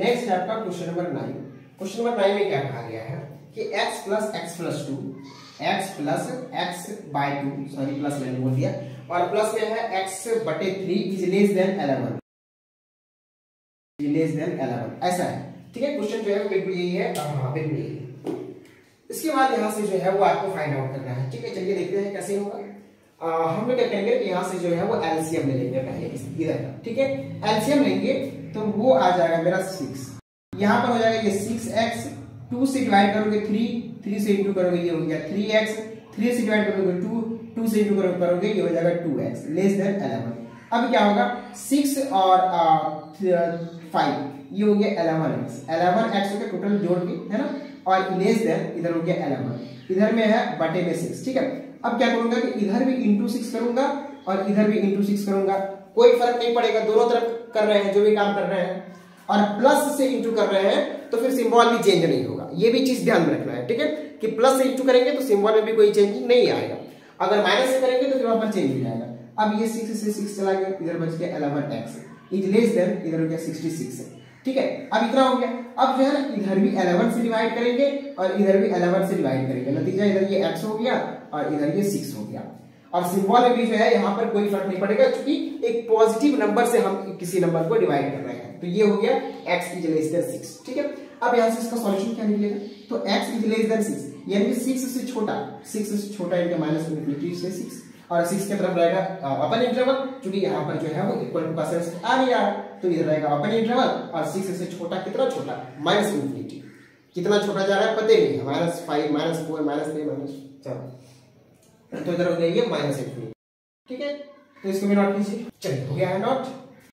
Next है आपका question number 9। Question number 9 में क्या कहा गया है कि x प्लस मैंने बोल दिया और प्लस में है x/3 इज लेस देन 11 ऐसा है। ठीक है, क्वेश्चन जो है बिल्कुल यही है और वहां पे भी यही है। इसके बाद यहाँ से जो है वो आपको फाइंड आउट करना है। ठीक है, चलिए देखते हैं कैसे होगा। हम लोग क्या करेंगे कि यहाँ से जो है वो एलसीएम ले लेंगे पहले इधर का। ठीक है, एलसीएम लेंगे तो वो आ जाएगा मेरा 6, यहाँ पर हो जाएगा ये 6x, 2 से डिवाइड करोगे 3, 3 से इंटू करोगे ये हो गया 3x, 3 से डिवाइड करोगे 2, 2 से इंटू करोगे ये हो जाएगा 2x लेस देन 11। अब क्या होगा 6 और 5 ये हो गया 11x हो गया टोटल जोड़ के, है ना, और लेस देन इधर हो गया 11, इधर में है बटे में 6। ठीक है, अब क्या करूंगा कि इधर भी इंटू 6 करूंगा और इधर भी इंटू 6 करूंगा, कोई फर्क नहीं पड़ेगा, दोनों तरफ कर रहे हैं जो भी काम कर रहे हैं, और प्लस से इंटू कर रहे हैं तो फिर सिंबल भी चेंज नहीं होगा। ये भी चीज ध्यान में रखना है। ठीक है, कि प्लस से इंटू करेंगे तो सिंबल में भी कोई चेंज नहीं आएगा, अगर माइनस से करेंगे तो वहां पर चेंज हो जाएगा। अब ये 6 से 6 चला गया, इधर बच गया 11x इज लेस देन इधर हो गया 66। ठीक है, अब इतना हो गया। अब जो है ना इधर भी 11 से डिवाइड करेंगे और इधर भी 11 से डिवाइड करेंगे, नतीजा इधर ये x हो गया और इधर ये 6 हो गया। और सिंबल में भी जो है यहाँ पर कोई फर्क नहीं पड़ेगा क्योंकि एक पॉजिटिव नंबर से हम किसी नंबर को डिवाइड कर रहे हैं, तो ये हो गया x इज लेस देन 6। ठीक है, अब यहाँ से इसका सॉल्यूशन क्या निकलेगा तो x इज लेस देन 6 यानी 6 से छोटा इनका माइनस से 6 और 6 के तरफ रहेगा ओपन इंटरवल, क्योंकि यहाँ पर जो है वो इक्वल टू परसेंट आ गया तो इधर रहेगा ओपन इंटरवल और 6 से छोटा कितना छोटा माइनस इन्फिनिटी, कितना छोटा जा रहा है पता नहीं, -5 -4 -3 -4 तो इधर हो गया ये -8। ठीक है, तो इसको भी नोट कीजिए। चलिए, हो गया है नोट।